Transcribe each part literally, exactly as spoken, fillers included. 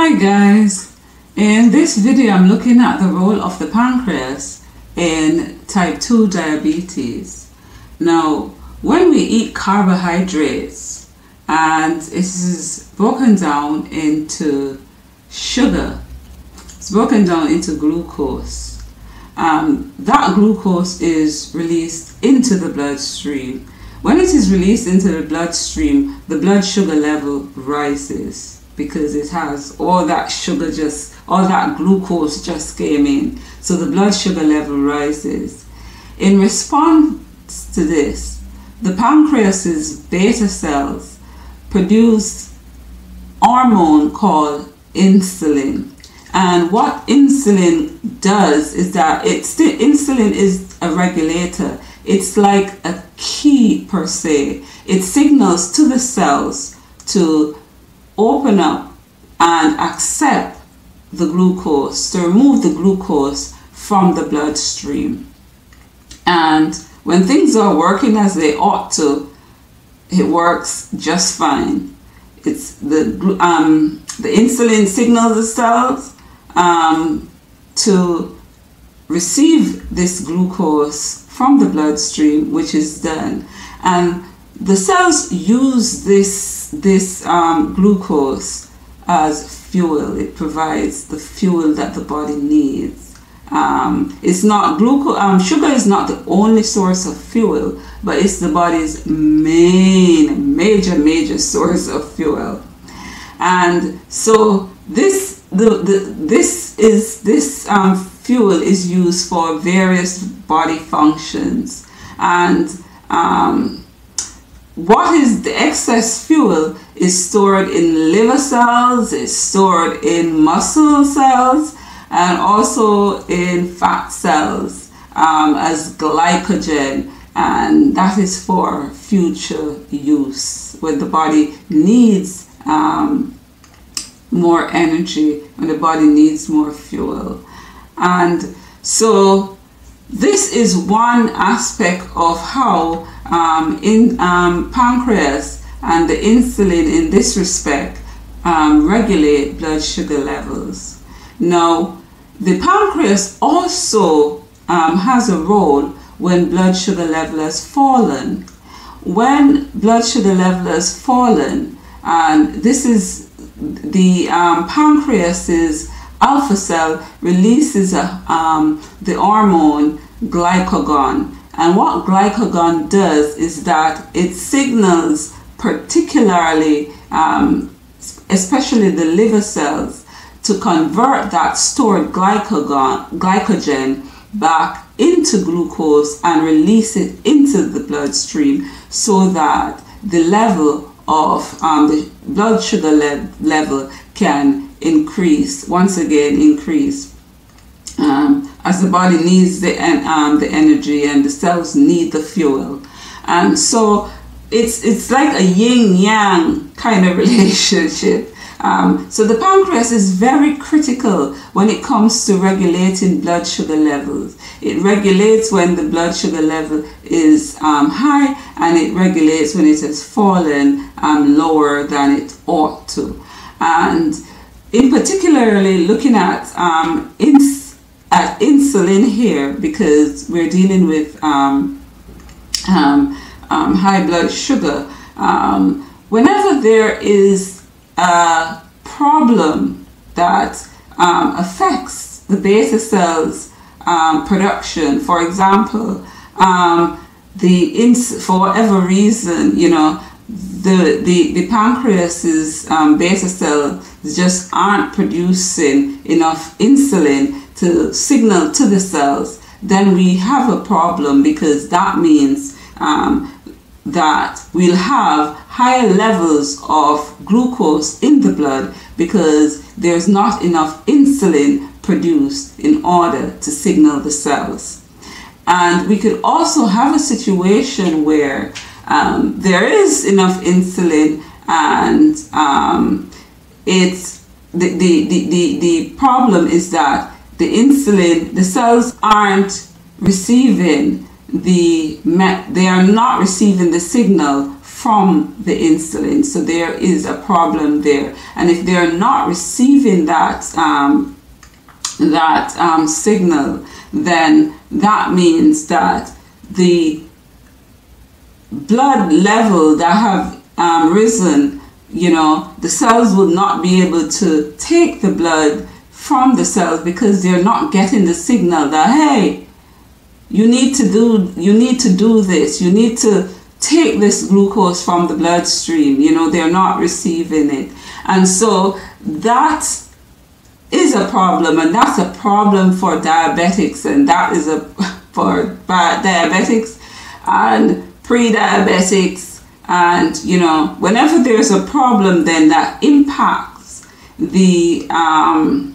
Hi guys, in this video I'm looking at the role of the pancreas in type two diabetes. Now when we eat carbohydrates, and it is broken down into sugar, it's broken down into glucose, um, that glucose is released into the bloodstream. When it is released into the bloodstream, the blood sugar level rises, because it has all that sugar, just all that glucose just came in, so the blood sugar level rises. In response to this, the pancreas's beta cells produce hormone called insulin, and what insulin does is that it's the insulin is a regulator. It's like a key per se. It signals to the cells to open up and accept the glucose, to remove the glucose from the bloodstream. And when things are working as they ought to, it works just fine. It's the um, the insulin signals the cells um, to receive this glucose from the bloodstream, which is done, and the cells use this this um, glucose as fuel. It provides the fuel that the body needs. Um, it's not glucose. Um, sugar is not the only source of fuel, but it's the body's main, major, major source of fuel. And so this the, the this is this um, fuel is used for various body functions, and Um, what is the excess fuel is stored in liver cells, it's stored in muscle cells, and also in fat cells um, as glycogen, and that is for future use when the body needs um, more energy, when the body needs more fuel. And so this is one aspect of how Um, in um, pancreas and the insulin in this respect um, regulate blood sugar levels. Now the pancreas also um, has a role when blood sugar level has fallen. When blood sugar level has fallen, and um, this is the um, pancreas's alpha cell releases a, um, the hormone glycagon. And what glycagon does is that it signals particularly, um, especially the liver cells, to convert that stored glycagon, glycogen back into glucose and release it into the bloodstream, so that the level of um, the blood sugar le level can increase, once again increase. Um, as the body needs the, um, the energy and the cells need the fuel. And so it's, it's like a yin-yang kind of relationship. Um, so the pancreas is very critical when it comes to regulating blood sugar levels. It regulates when the blood sugar level is um, high, and it regulates when it has fallen um, lower than it ought to. And in particularly looking at um, insulin, at insulin here, because we're dealing with um, um, um, high blood sugar. Um, whenever there is a problem that um, affects the beta cells um, production, for example, um, the ins for whatever reason, you know, the the, the pancreas's um, beta cells just aren't producing enough insulin to signal to the cells, then we have a problem, because that means um, that we'll have higher levels of glucose in the blood, because there's not enough insulin produced in order to signal the cells. And we could also have a situation where um, there is enough insulin, and um, it's the, the, the, the, the problem is that the insulin, the cells aren't receiving the, they are not receiving the signal from the insulin. So there is a problem there. And if they're not receiving that, um, that um, signal, then that means that the blood level that have um, risen, you know, the cells will not be able to take the blood from the cells because they're not getting the signal that, hey, you need to do, you need to do this, you need to take this glucose from the bloodstream. You know, they're not receiving it. And so that is a problem, and that's a problem for diabetics, and that is a for diabetics and pre-diabetics. And you know, whenever there's a problem, then that impacts the um,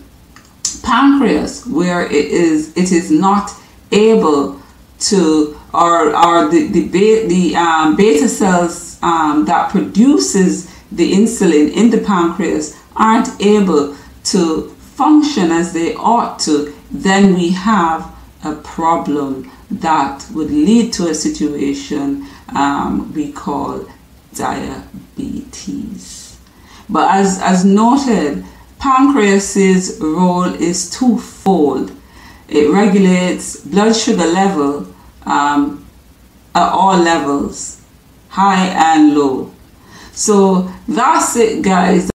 pancreas, where it is it is not able to, or or the the beta, the um, beta cells um, that produces the insulin in the pancreas aren't able to function as they ought to, then we have a problem that would lead to a situation um, we call diabetes. But as, as noted, pancreas's role is twofold. It regulates blood sugar level um, at all levels, high and low. So that's it, guys.